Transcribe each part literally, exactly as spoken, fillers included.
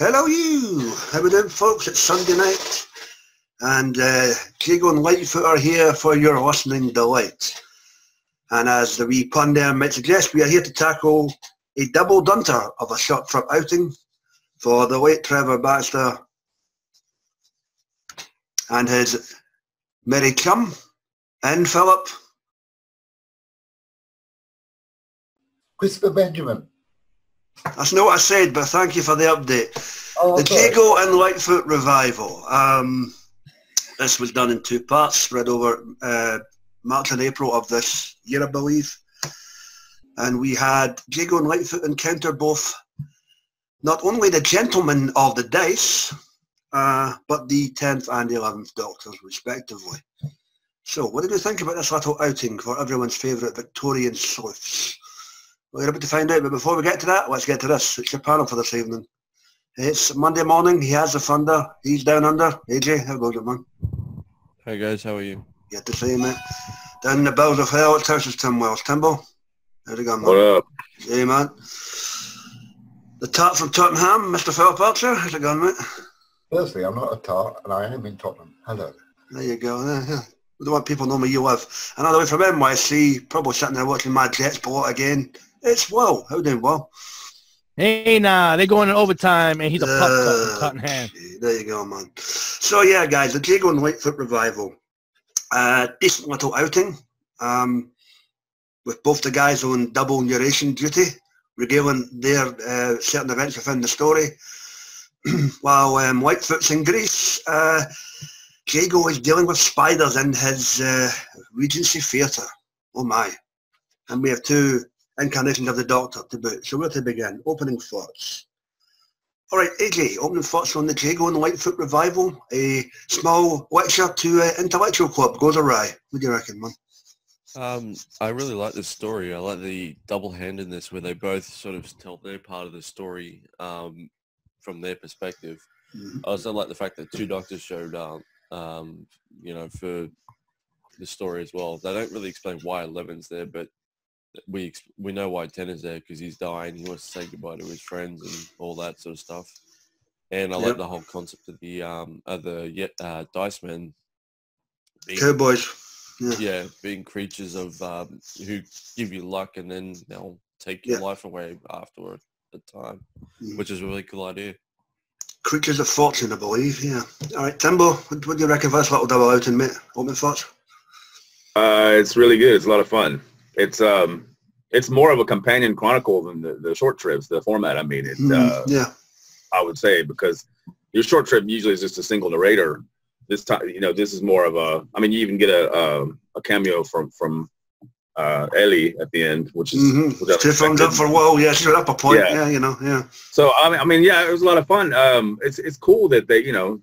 Hello you, how we doing folks? It's Sunday night and uh, Jago and Lightfoot are here for your listening delight. And as the wee pun there might suggest, we are here to tackle a double dunter of a short trip outing for the late Trevor Baxter and his merry chum, and Philip. Christopher Benjamin. That's not what I said, but thank you for the update. Oh, the Jago and Lightfoot revival. Um, this was done in two parts, spread over uh, March and April of this year, I believe. And we had Jago and Lightfoot encounter both not only the gentlemen of the dice, uh, but the tenth and eleventh Doctors, respectively. So, what did you think about this little outing for everyone's favourite Victorian sleuths? We're about to find out, but before we get to that, let's get to this. It's your panel for this evening. It's Monday morning, he has the thunder, he's down under. A J, how goes it, man? Hi guys, how are you? Good to see you, mate. Down in the bells of hell, it's houses Tim Wells. Timbo, how's it going, man? What up? Hey, man. The tart from Tottenham, Mister Philip Archer, how's it going, mate? Firstly, I'm not a tart, and I am in Tottenham. Hello. There you go. Yeah, yeah. We don't want people to know where you live. And all the way from N Y C, probably sitting there watching my Jets blow out again. It's Will. How doing, Will? Hey, nah, they're going in overtime, and he's a uh, pup cut in hand. There you go, man. So, yeah, guys, the Jago and Lightfoot revival. Uh, decent little outing um, with both the guys on double narration duty, regaling their uh, certain events within the story. While um, Lightfoot's in Greece, uh, Jago is dealing with spiders in his uh, Regency Theatre. Oh, my. And we have two incarnations of the Doctor to boot. So where to begin? Opening thoughts. All right, A J, opening thoughts on the Jago and Lightfoot revival. A small lecture to uh, intellectual club goes awry. What do you reckon, man? Um, I really like this story. I like the double-handedness where they both sort of tell their part of the story um, from their perspective. Mm-hmm. I also like the fact that two Doctors showed up, um, you know, for the story as well. They don't really explain why eleven's there, but we we know why Ten is there because he's dying. He wants to say goodbye to his friends and all that sort of stuff. And I yep. like the whole concept of the um other yet uh, dice men, cowboys, yeah. yeah, being creatures of um, who give you luck and then they'll take your yeah. life away afterward at the time, mm. which is a really cool idea. Creatures of fortune, I believe. Yeah. All right, Timbo, what, what do you reckon for this little double outing, mate? Open thoughts. Uh, it's really good. It's a lot of fun. It's um, it's more of a companion chronicle than the, the short trips. The format, I mean, it. Mm, uh, yeah, I would say because your short trip usually is just a single narrator. This time, you know, this is more of a. I mean, you even get a a, a cameo from from uh, Ellie at the end, which is two thumbs up for well, yeah, sure, up a point, yeah. yeah, you know, yeah. So I mean, I mean, yeah, it was a lot of fun. Um, it's it's cool that they, you know,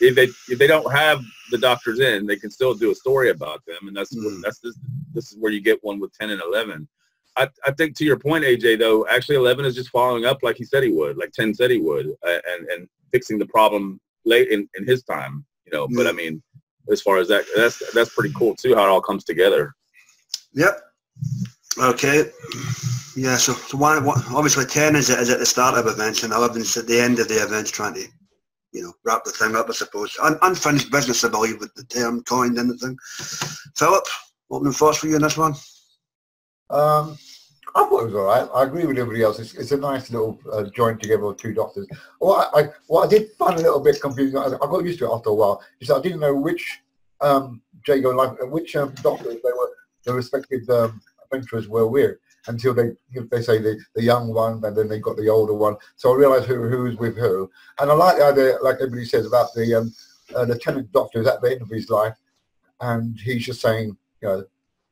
if they if they don't have the Doctors in, they can still do a story about them, and that's mm. what, that's this, this is where you get one with ten and eleven. I I think to your point, A J, though, actually eleven is just following up like he said he would, like ten said he would, uh, and and fixing the problem late in, in his time, you know. Mm. But I mean, as far as that, that's that's pretty cool too, how it all comes together. Yep. Okay. Yeah. So, so why, why, obviously ten is is at the start of events, and eleven is at the end of the events, trying to, you know, wrap the thing up, I suppose. Un unfinished business, I believe, with the term coined in the thing. Philip, opening thoughts for you in this one? Um, I thought it was all right. I agree with everybody else. It's, it's a nice little uh, joint together of two Doctors. What I, I, what I did find a little bit confusing, I, I got used to it after a while, is that I didn't know which um, Jago and Lightfoot, which um, Doctors they were, their respective um, adventurers were with, until they they say the, the young one, and then they got the older one. So I realised who who's with who. And I like the idea, like everybody says, about the um, uh, Lieutenant Doctor who's at the end of his life, and he's just saying, you know,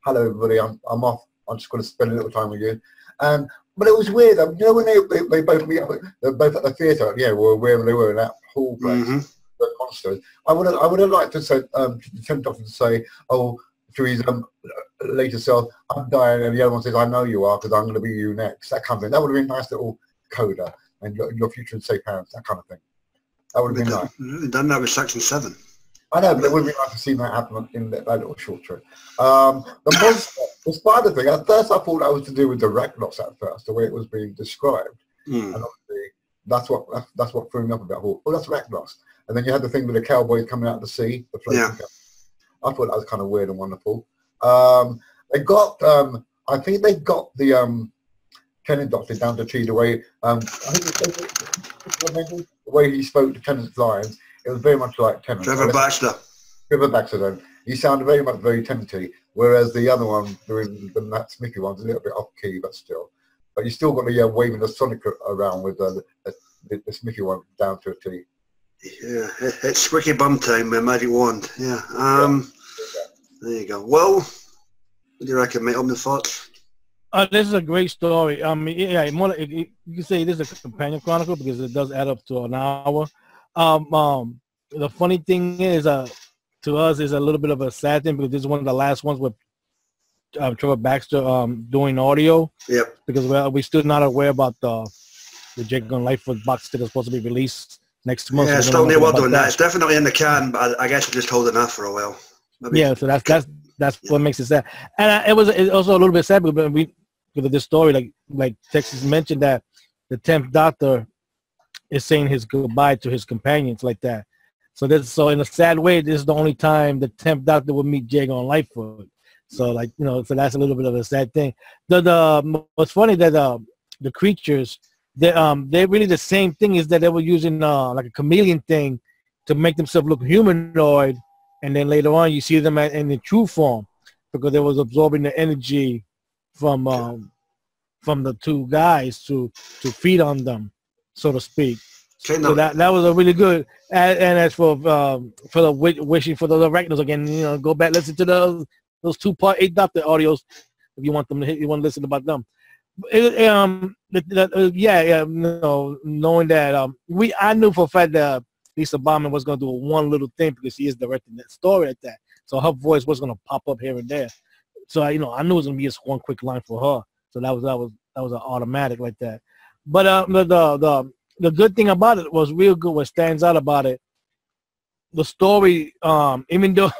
hello everybody, I'm I'm off. I'm just going to spend a little time with you. And but it was weird. I mean, you know, when they they, they both they're both at the theatre, yeah, or wherever they were in that whole place, mm-hmm. the monsters. I would I would have liked to say um, Lieutenant Doctor to say, oh, to his um, later self, I'm dying, and the other one says, I know you are, because I'm going to be you next. That kind of thing. That would have been a nice little coda, and your, your future and safe parents, that kind of thing. That would have been nice. We've done that with section seven. I know, but it would have been nice to see that happen in that, that little short trip. Um, the monster, the spider thing, at first I thought that was to do with the Ragnots at first, the way it was being described. Mm. And obviously, That's what that's, that's what threw me up about Hawk. Oh, that's Rakdos. And then you had the thing with the cowboys coming out of the sea. The floating yeah. I thought that was kind of weird and wonderful. Um, they got, um, I think they got the um, Tennant Doctor down to cheat away. Um, I think the way he spoke to Tennant's lines, it was very much like Tennant. Trevor Baxter. Trevor Baxter, then. He sounded very much very Tennant-y, whereas the other one, the, the Matt Smithy one's a little bit off-key, but still. But you still got the uh, waving the Sonic around with uh, the, the, the Smithy one down to a T. Yeah, it, it's Squicky Bum time with Magic Wand. Yeah. Um, yeah. There you go. Well, what do you reckon, mate? On the thoughts? Uh, this is a great story. Um, yeah, more, it, it, you can say this is a companion chronicle because it does add up to an hour. Um, um, the funny thing is, uh, to us, is a little bit of a sad thing because this is one of the last ones with uh, Trevor Baxter um doing audio. Yep. Because we're we still not aware about the the Jago and Lightfoot box that is supposed to be released next month. Yeah, still no word on that. It's definitely in the can, but I, I guess we're just holding off for a while. Maybe. Yeah, so that's that's that's yeah. what makes it sad, and uh, it was it's also a little bit sad because we. Because of this story, like like Texas mentioned, that the tenth Doctor is saying his goodbye to his companions like that. So this, so in a sad way, this is the only time the tenth Doctor will meet Jago and Lightfoot. So like you know, so that's a little bit of a sad thing. The the what's funny that uh, the creatures, they um they're really the same thing is that they were using uh like a chameleon thing to make themselves look humanoid, and then later on you see them at, in the true form because they was absorbing the energy from um from the two guys to to feed on them, so to speak. So that that was a really good. And, and as for um, for the wishing for the Arachnos again, you know, go back listen to those those two part eight Doctor audios if you want them to hit, you want to listen about them. It, um, that, that, yeah, yeah, you know, knowing that um, we I knew for a fact that Lisa Bauman was gonna do one little thing because she is directing that story like that, so her voice was gonna pop up here and there. So I, you know, I knew it was gonna be just one quick line for her. So that was that was that was an automatic like that. But uh, the the the good thing about it was real good. What stands out about it, the story. Um, even though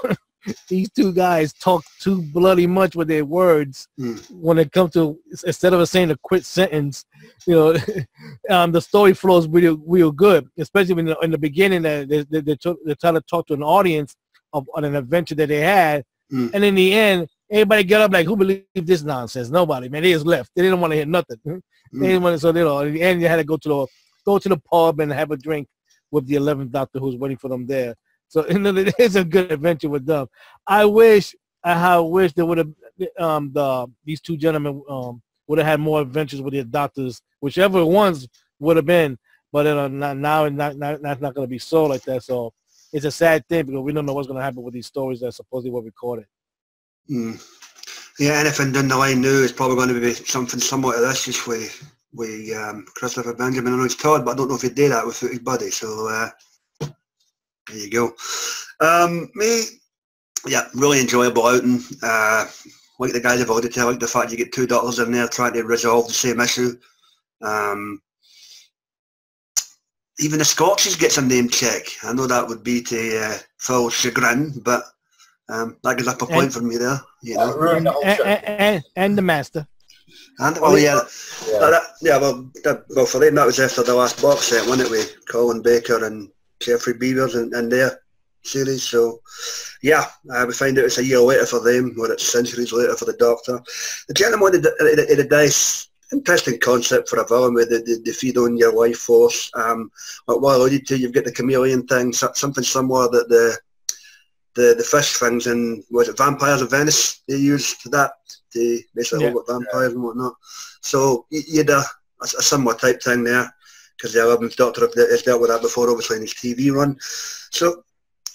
these two guys talk too bloody much with their words, mm. when it comes to instead of saying a quick sentence, you know, um, the story flows real real good. Especially when the, in the beginning, they they they, they, talk, they try to talk to an audience of on an adventure that they had, mm. and in the end. Everybody got up like, who believed this nonsense? Nobody, man. They just left. They didn't want to hear nothing. Mm. They didn't want to. So they all. In the end, they had to go to the go to the pub and have a drink with the eleventh Doctor, who's waiting for them there. So you know, it is a good adventure with them. I wish, I how wish there would have um the these two gentlemen um would have had more adventures with their doctors, whichever ones would have been. But you know, not, now and not not that's not going to be so like that. So it's a sad thing because we don't know what's going to happen with these stories that supposedly were recorded. Mm. Yeah, anything down the line now is probably going to be something somewhat of this, just with, with um, Christopher Benjamin. I know it's Todd, but I don't know if he did that without his buddy, so uh, there you go. Um, me, yeah, really enjoyable outing. Uh, like the guys have already told, I like the fact you get two doctors in there trying to resolve the same issue. Um, even the Scots gets a name check. I know that would be to uh, Phil's chagrin, but Um, that gives up a point and, for me there, you know. And, and, and, and the master. And well, yeah, yeah. That, yeah well, that, well, for them that was after the last box set, wasn't it? With Colin Baker and Jeffrey Beavers and, and their series. So, yeah, uh, we find out it's a year later for them, or it's centuries later for the Doctor. The gentleman in a, in a dice, interesting concept for a villain where they, they, they feed on your life force. Um, like what I alluded to, you've got the chameleon thing, something somewhere that the The, the fish things in, was it Vampires of Venice? They used that to basically yeah. hold up vampires yeah. and whatnot. So you had a, a, a similar type thing there, because the eleventh Doctor has dealt with that before, obviously, in his T V run. So,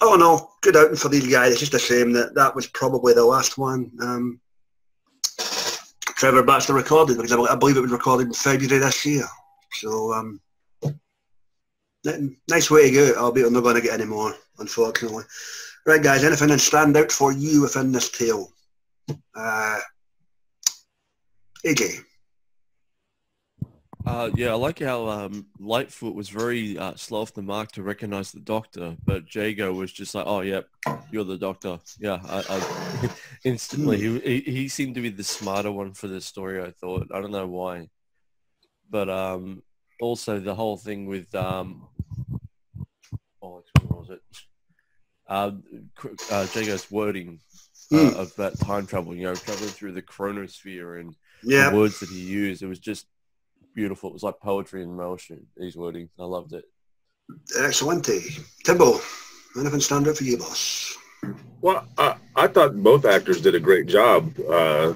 all in all, good outing for these guys. It's just a shame that that was probably the last one um, Trevor Baxter recorded, because I believe it was recorded in February this year. So, um, nice way to go. Albeit I'm not going to get any more, unfortunately. Right, guys, anything that stand out for you within this tale? Uh, A J? Uh, yeah, I like how um, Lightfoot was very uh, slow off the mark to recognise the Doctor, but Jago was just like, oh, yeah, you're the Doctor. Yeah, I, I, instantly. He, he seemed to be the smarter one for this story, I thought. I don't know why. But um, also the whole thing with um, oh, what was it? Uh, uh, Jago's wording uh, mm. of that time travel. You know, traveling through the chronosphere and yeah. the words that he used. It was just beautiful. It was like poetry in motion. His wording, I loved it. Excellente, Timbo. Anything stand out for you, boss? Well, I, I thought both actors did a great job uh,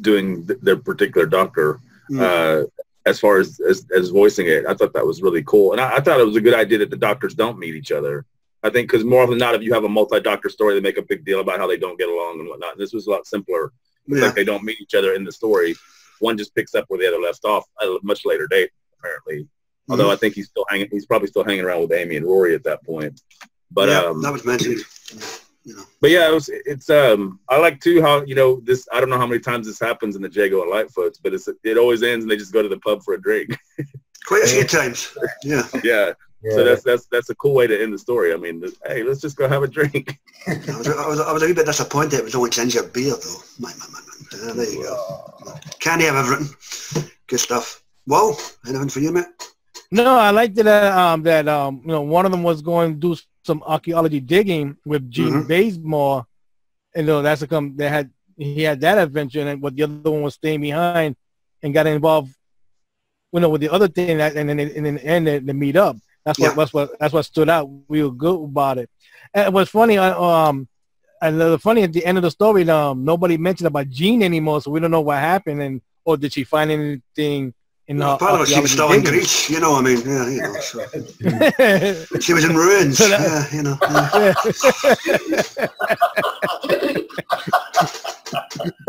doing th their particular doctor mm. uh, as far as, as as voicing it. I thought that was really cool. And I, I thought it was a good idea that the doctors don't meet each other. I think because more often than not, if you have a multi-doctor story, they make a big deal about how they don't get along and whatnot. This was a lot simpler. It's yeah. like they don't meet each other in the story. One just picks up where the other left off at a much later date, apparently. Although mm. I think he's still hanging, he's probably still hanging around with Amy and Rory at that point. But yeah, um, that was mentioned. Yeah. But yeah, it was, it's um. I like too how you know this. I don't know how many times this happens in the Jago and Lightfoots, but it's it always ends and they just go to the pub for a drink. Quite a few times. Yeah. Yeah. Yeah. So that's that's that's a cool way to end the story. I mean, hey, let's just go have a drink. I was I was, I was a wee bit disappointed. It was only ginger beer though. My my my. There you go. Can't have everything. Good stuff. Well, anything for you, mate? No, I liked that. Uh, um, that um, you know, one of them was going to do some archaeology digging with Gene mm-hmm. Bazemore, and you know, that's a come. They had he had that adventure, and what the other one was staying behind and got involved. You know, with the other thing, that, and then and then and they, they meet up. That's yeah. what that's what that's what stood out. We were good about it. And what's funny, um, and the funny at the end of the story, um, nobody mentioned about Gene anymore, so we don't know what happened, and or did she find anything? In well, part of she was still in Greece, you know. I mean, yeah, you know. So. She was in ruins, so that, yeah, you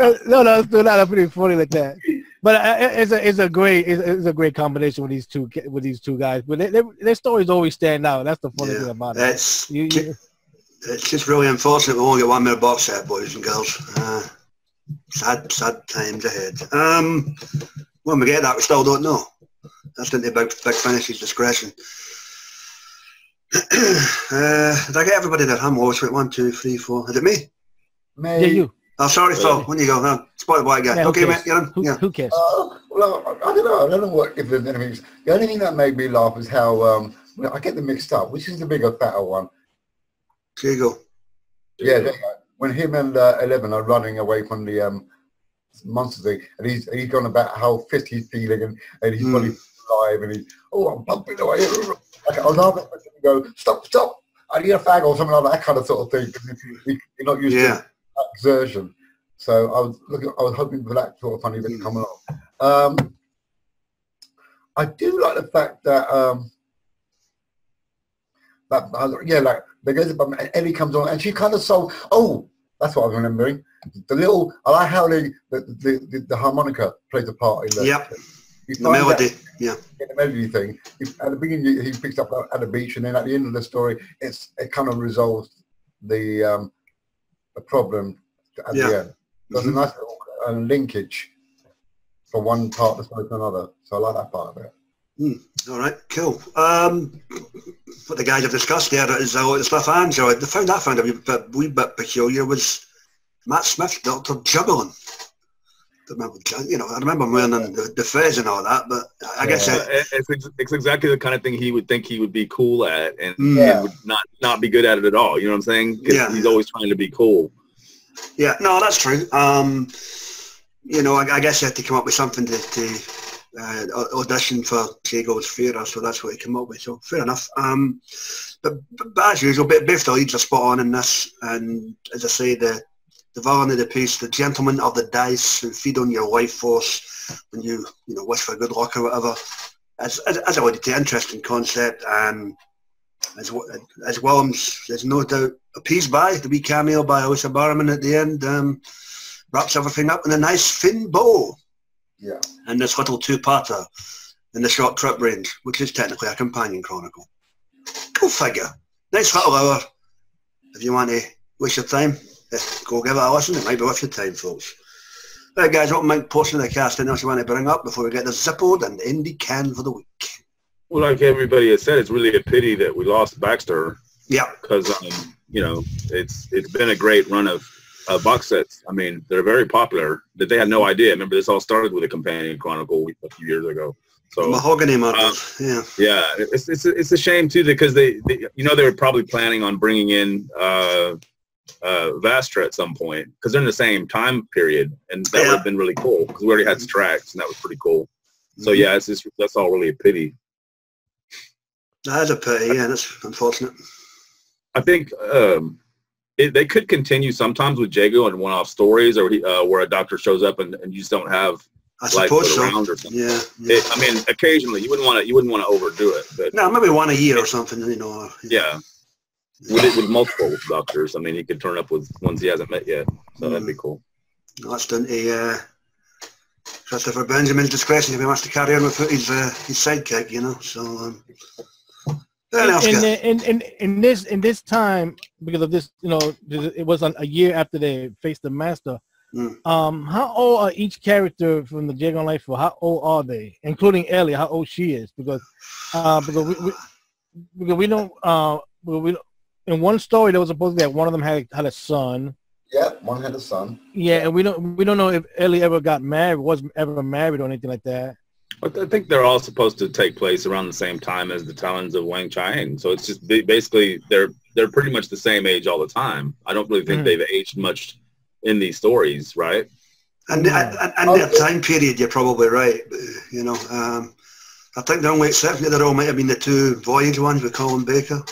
know. Yeah. no, no, that's not pretty funny like that. But uh, it's a it's a great it's, it's a great combination with these two with these two guys. But they, they, their stories always stand out. That's the funny yeah, thing about it. You, you, it's just really unfortunate we only get one more box set, boys and girls. Uh, sad, sad times ahead. Um. When we get that, we still don't know. That's into Big, Big Finish's discretion. uh, did I get everybody there? I'm always with one, two, three, four. Is it me? Me. Yeah, you. Oh, sorry, yeah. Phil. When you go, huh? Spot the white guy. Yeah, okay, mate, you're on. Who, yeah. who cares? Uh, well, I, I don't know. I don't know what, if there's anything. The only thing that made me laugh was how um, I get them mixed up. Which is the bigger, fatter one? There you go. Yeah, there you go. When him and uh, Eleven are running away from the... Um, monster thing, and he's he's gone about how fit he's feeling and, and he's fully mm. alive and he's oh I'm bumping away. I love it. I go stop stop. I need a fag or something like that kind of sort of thing. You're not used yeah. to that exertion. So I was looking. I was hoping for that sort of funny bit mm. coming up. Um, I do like the fact that um, that yeah, like there goes and Ellie comes on and she kind of so oh. That's what I was remembering. The little, I like how the the, the, the harmonica plays a part in the, yep. the melody. That, yeah, in the melody thing. At the beginning, he picks up at the beach, and then at the end of the story, it's it kind of resolves the um, the problem at yeah. the end. There's mm-hmm. a nice little uh, linkage from one part of the story to another. So I like that part of it. Mm. All right, cool. Um, what the guys have discussed there is a lot of stuff. And so the found I found a wee bit, wee bit peculiar was Matt Smith's Doctor Juggling. I remember, you know, I remember wearing the, the fez and all that, but I yeah. guess it, it's, ex it's exactly the kind of thing he would think he would be cool at, and yeah. he would not not be good at it at all. You know what I'm saying? Yeah, he's always trying to be cool. Yeah, no, that's true. Um, you know, I, I guess you had to come up with something to. to Uh, audition for Jago's Fairer, so that's what he came up with, so fair enough. Um, but, but, but as usual, both the leads are spot on in this, and as I say, the, the villain of the piece, the gentleman of the dice who feed on your life force when you, you know, wish for good luck or whatever, as, as, as I would say, interesting concept, and as, as Willem's, there's no doubt, appeased by the wee cameo by Alyssa Barrowman at the end, um, wraps everything up in a nice thin bow. Yeah, and this little two-parter in the short trip range, which is technically a companion chronicle. Go figure. Nice little hour. If you want to waste your time, go give it a listen. It might be worth your time, folks. Right, guys, what might portion of the cast anything else you want to bring up before we get the Zippo'd and Indie Can for the week? Well, like everybody has said, it's really a pity that we lost Baxter. Yeah, because um, you know it's it's been a great run of. Uh, box sets. I mean, they're very popular. That they had no idea. Remember, this all started with a companion chronicle a few years ago. So the mahogany model. Um, yeah. Yeah. It's it's it's a shame too, because they, they you know they were probably planning on bringing in uh, uh, Vastra at some point, because they're in the same time period, and that yeah. would have been really cool, because we already had Strax, and that was pretty cool. So yeah, it's just, that's all really a pity. That is a pity. Yeah, that's unfortunate. I think um, it, they could continue sometimes with Jago and one-off stories, or uh, where a doctor shows up and, and you just don't have I Lightfoot suppose so. around or something. Yeah, yeah. It, I mean, occasionally you wouldn't want to you wouldn't want to overdo it. But no, maybe one a year it, or something. You know. Yeah, yeah. With it, with multiple doctors. I mean, he could turn up with ones he hasn't met yet. So mm. that'd be cool. No, that's done to. Uh, Christopher Benjamin's discretion if he wants to carry on with his uh, his sidekick, you know. So um, in, in, in, in this in this time, because of this, you know, it was a year after they faced the master. Mm. Um, how old are each character from the Jago and Lightfoot? How old are they, including Ellie? How old she is? Because uh, because we, we because we don't uh we don't, in one story there was supposed to be that one of them had had a son. Yeah, one had a son. Yeah, and we don't we don't know if Ellie ever got married, was ever married or anything like that. But I think they're all supposed to take place around the same time as the Talons of Weng-Chiang. So it's just basically they're they're pretty much the same age all the time. I don't really think mm. they've aged much in these stories, right? And and, and their time period, you're probably right. You know, um, I think the only exception to the role might have been the two Voyage ones with Colin Baker.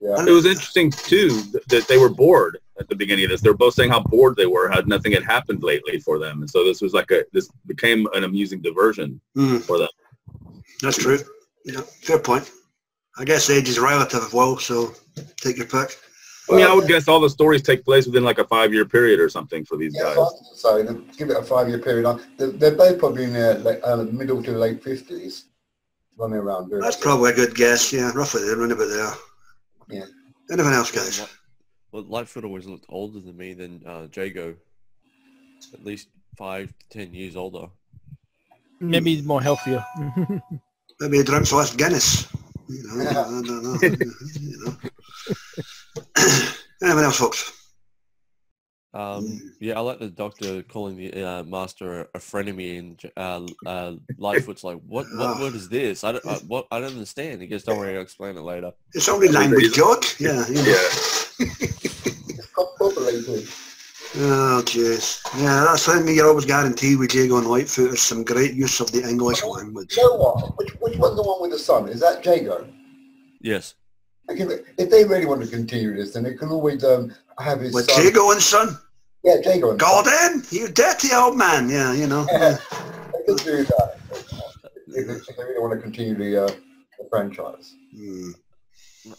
Yeah. And it was interesting too that they were bored at the beginning of this. They were both saying how bored they were, how nothing had happened lately for them, and so this was like a this became an amusing diversion mm. for them. That's true. Yeah, fair point. I guess age is relative as well, so take your pick. I mean, I would guess all the stories take place within like a five-year period or something for these yeah, guys. So give it a five-year period. They're, they're both probably in their like, uh, middle to late fifties, running around. That's probably a good guess. Yeah, roughly they're running about there. Yeah. Anyone else, guys? Well, Lightfoot always looked older than me than uh, Jago, at least five to ten years older. Maybe he's more healthier. Maybe he drinks less Guinness. You know, yeah. I don't know. You know. Anyone else, folks? Um, yeah, I like the doctor calling the uh, master a frenemy, and uh, uh, Lightfoot's like, "What? What word is this? I don't. I, what? I don't understand." He goes, "Don't worry, I'll explain it later." It's only language, George. Yeah. You know. Yeah. Oh jeez, yeah, that's something me. You're always guaranteed with Jago and Lightfoot is some great use of the English oh, language. You know what? Which, which one's the one with the son? Is that Jago? Yes. Okay, if they really want to continue this, then they can always um, have his with son. Jago and son. Yeah, Jago and Gordon, son. You dirty old man. Yeah, you know. Yeah, they can do that if they, if they really want to continue the, uh, the franchise. Mm.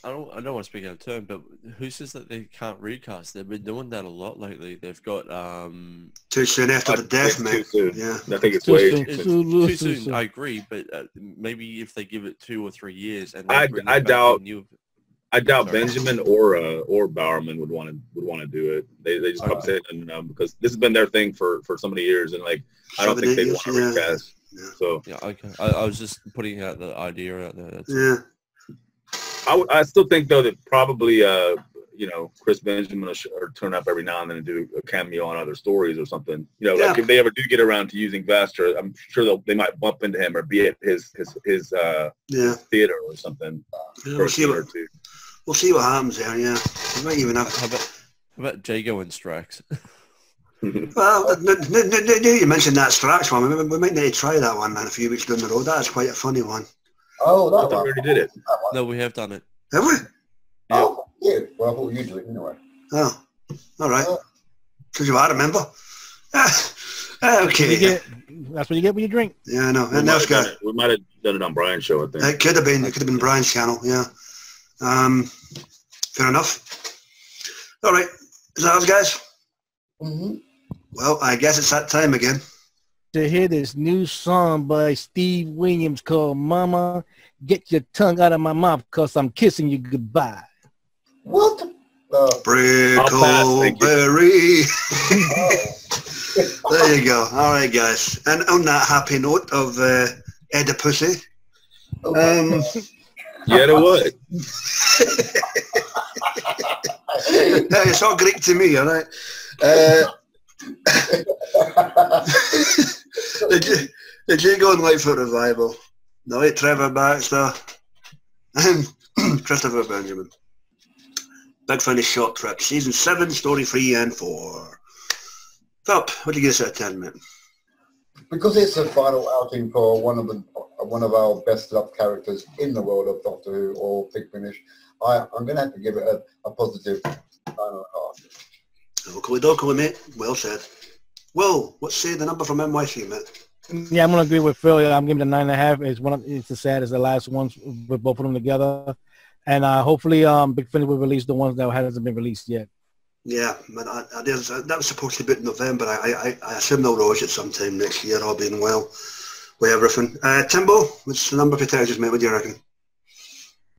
I don't, I don't want to speak out of turn, but who says that they can't recast? They've been doing that a lot lately. They've got... Um, too soon after I, the death, man. Too soon. Yeah. I think it's too way soon. Too, it's too, too soon. soon. I agree, but uh, maybe if they give it two or three years... and I, I doubt new... I doubt Sorry. Benjamin or uh, or Bowerman would want to would want to do it. They, they just come right. and um, because this has been their thing for, for so many years, and like I don't think they want to yeah. recast. Yeah. So yeah, okay. I, I was just putting out the idea out there. That's yeah. I, I still think though that probably uh, you know, Chris Benjamin will sh or turn up every now and then and do a cameo on other stories or something. You know, yeah. like if they ever do get around to using Vastra, I'm sure they might bump into him or be at his his his uh, yeah. theater or something. Yeah, we'll, see what, we'll see what happens there. Yeah, we might even have. How about, how about Jago and Strax? Well, you mentioned that Strax one. We might need to try that one in a few weeks down the road. That is quite a funny one. Oh, that I thought we already did it. No, we have done it. Have we? Yeah. Oh, yeah. Well, I thought you do it anyway. Oh, all right. Because you are a member. Okay. That's what, That's what you get when you drink. Yeah, I know. And that's good. We might have done it on Brian's show, I think. It could have been. It could have been Brian's channel. Yeah. Um. Fair enough. All right. Is that us, guys? Mm-hmm. Well, I guess it's that time again. To hear this new song by Steve Williams called Mama, Get Your Tongue Out of My Mouth Cause I'm Kissing You Goodbye. What? Uh, Brickleberry. Oh. There you go. All right, guys. And on that happy note of uh, Oedipussy. Um, yeah, there would. It's all Greek to me, all right? Uh, the Jago and Lightfoot revival. Night, Trevor Baxter and Christopher Benjamin. Big Finish Short Trips, Season seven, Story three and four. Philip, what do you give us out of ten, mate? Because it's a final outing for one of the one of our best-loved characters in the world of Doctor Who or Big Finish, I, I'm going to have to give it a, a positive nine and a half. Okay, okay, mate. Well said. Will, what say the number from N Y C, mate? Yeah, I'm going to agree with Phil. I'm giving it a nine and a half. It's one of, it's as sad as the last ones with both of them together. And uh, hopefully um, Big Finish will release the ones that hasn't been released yet. Yeah, man, I, I, that was supposed to be in November. I, I, I assume they'll rush it sometime next year, all being well, with everything. Uh, Timbo, what's the number for Texas, mate? What do you reckon?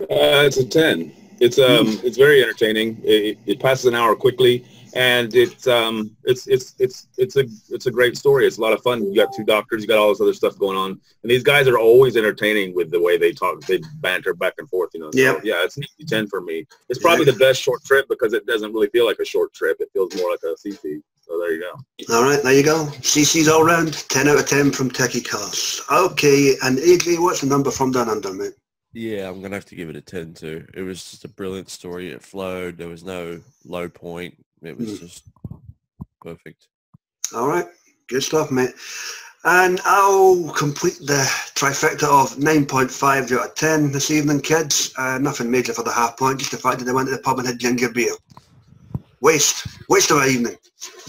Uh, it's a ten. It's um, mm. it's very entertaining. It, it passes an hour quickly, and it's um, it's it's it's it's a it's a great story. It's a lot of fun. You got two doctors. You got all this other stuff going on, and these guys are always entertaining with the way they talk. They banter back and forth. You know. So, yeah. Yeah. It's an easy ten for me. It's probably yeah. the best short trip because it doesn't really feel like a short trip. It feels more like a C C. So there you go. All right, there you go. C C's all round. Ten out of ten from Techie Cast. Okay, and A J, what's the number from Down Under, mate? Yeah, I'm going to have to give it a ten too. It was just a brilliant story. It flowed. There was no low point. It was mm. just perfect. All right. Good stuff, mate. And I'll complete the trifecta of nine point five out of ten this evening, kids. Uh, nothing major for the half point, just the fact that they went to the pub and had ginger beer. Waste. Waste of an evening.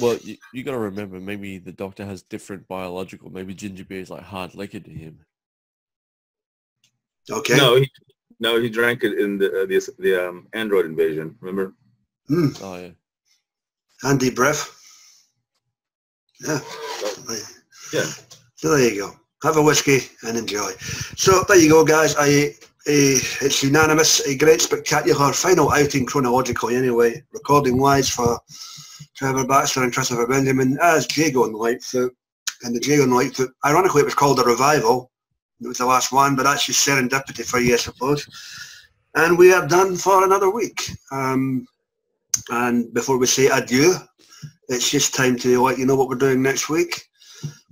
Well, you, you got to remember, maybe the doctor has different biological. Maybe ginger beer is like hard liquor to him. Okay. No, he, no, he drank it in the uh, the, the um, Android Invasion. Remember? Mm. Oh yeah. Andy Breath. Yeah. Oh. Yeah. So there you go. Have a whiskey and enjoy. So there you go, guys. I, I it's unanimous. A great, spectacular final outing chronologically, anyway, recording-wise for Trevor Baxter and Christopher Benjamin as Jago and Lightfoot, and the Jago and Lightfoot. Ironically, it was called a revival. It was the last one, but that's just serendipity for you, I suppose. And we are done for another week. Um, and before we say adieu, it's just time to let you know what we're doing next week.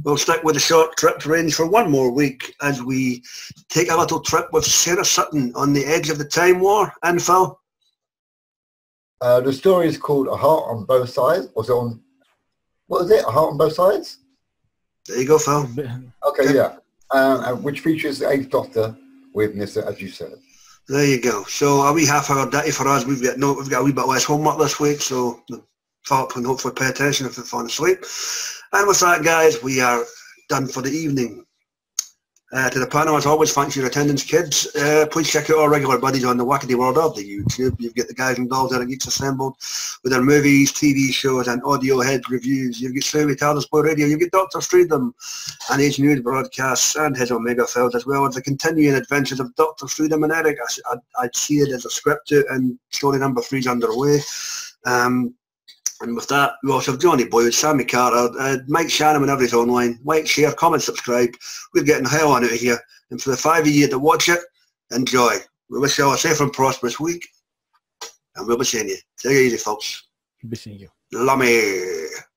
We'll stick with the short trip range for one more week as we take a little trip with Sarah Sutton on the edge of the Time War. And Phil? Uh, the story is called A Heart on Both Sides. Was it on, what was it? A Heart on Both Sides? There you go, Phil. Okay, yeah. Um, which features the eighth Doctor with Nyssa, as you said. There you go. So a wee half hour ditty for us. We've got no, we've got a wee bit less homework this week, so up and hopefully pay attention if they're falling asleep. And with that, guys, we are done for the evening. Uh, to the panel, as always, thanks for your attendance, kids. Uh, please check out our regular buddies on the Wackity World of the YouTube. You've got the guys and dolls that are Geeks Assembled with their movies, T V shows, and audio head reviews. You've got Surly Tardis Boy Radio. You've got Doctor Freedom and his news broadcasts and his Omega Files, as well as the continuing adventures of Doctor Freedom and Eric. I, I, I'd see it as a script out, and story number three is underway. Um, And with that, we also have Johnny Boyd, Sammy Carter, uh, Mike Shannon and everything online. Like, share, comment, subscribe. We're getting the hell on out of here. And for the five of you that watch it, enjoy. We wish you all a safe and prosperous week. And we'll be seeing you. Take it easy, folks. We'll be seeing you. Lummy.